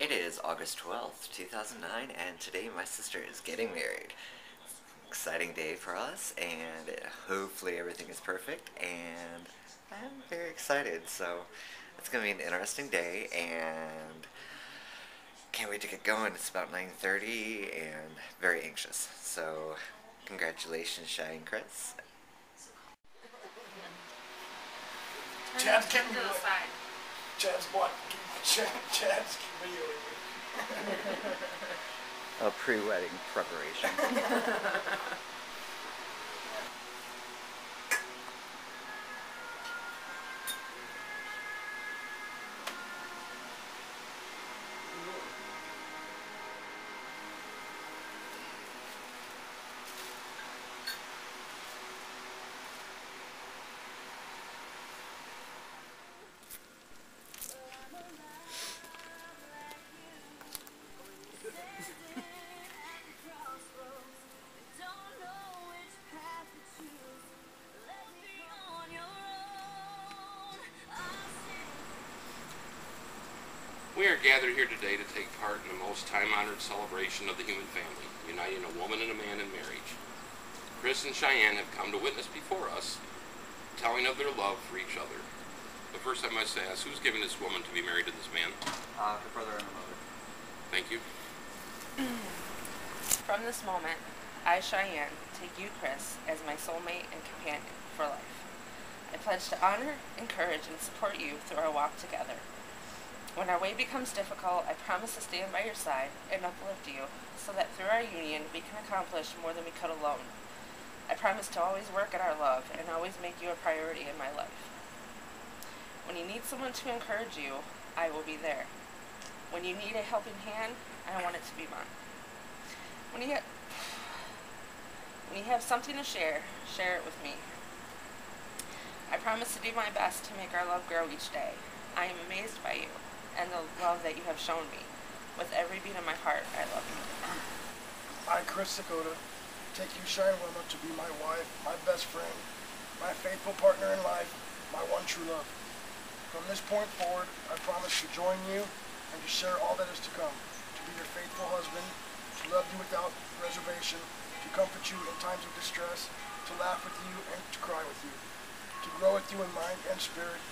It is August 12th, 2009, and today my sister is getting married. Exciting day for us, and hopefully everything is perfect, and I'm very excited. So it's going to be an interesting day, and can't wait to get going. It's about 9:30, and very anxious. So congratulations, Chad and Chris. Chad's getting real. Chad's what? Chad's getting real. A pre-wedding preparation. We are gathered here today to take part in the most time-honored celebration of the human family, uniting a woman and a man in marriage. Chris and Chianne have come to witness before us, telling of their love for each other. But first I must ask, who's giving this woman to be married to this man? Her brother and her mother. Thank you. From this moment, I, Chianne, take you, Chris, as my soulmate and companion for life. I pledge to honor, encourage, and support you through our walk together. When our way becomes difficult, I promise to stand by your side and uplift you so that through our union we can accomplish more than we could alone. I promise to always work at our love and always make you a priority in my life. When you need someone to encourage you, I will be there. When you need a helping hand, I want it to be mine. When you have something to share, share it with me. I promise to do my best to make our love grow each day. I am amazed by you and the love that you have shown me. With every beat of my heart, I love you. I, Chris Sakoda, take you, Chianne Willma, to be my wife, my best friend, my faithful partner in life, my one true love. From this point forward, I promise to join you and to share all that is to come, to be your faithful husband, to love you without reservation, to comfort you in times of distress, to laugh with you and to cry with you, to grow with you in mind and spirit,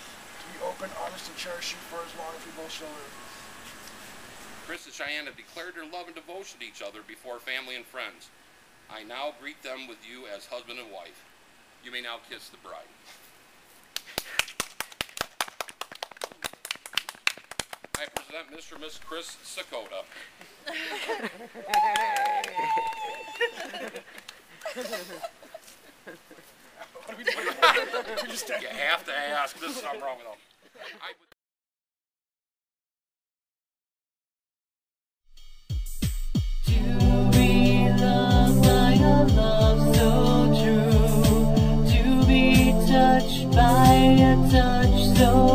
be open, honest, and cherish you for as long as we both shall live. Chris and Chianne have declared their love and devotion to each other before family and friends. I now greet them with you as husband and wife. You may now kiss the bride. I present Mr. and Miss Chris Sakoda. What are we doing? You have to ask. This is something wrong with them. To be touched by a touch so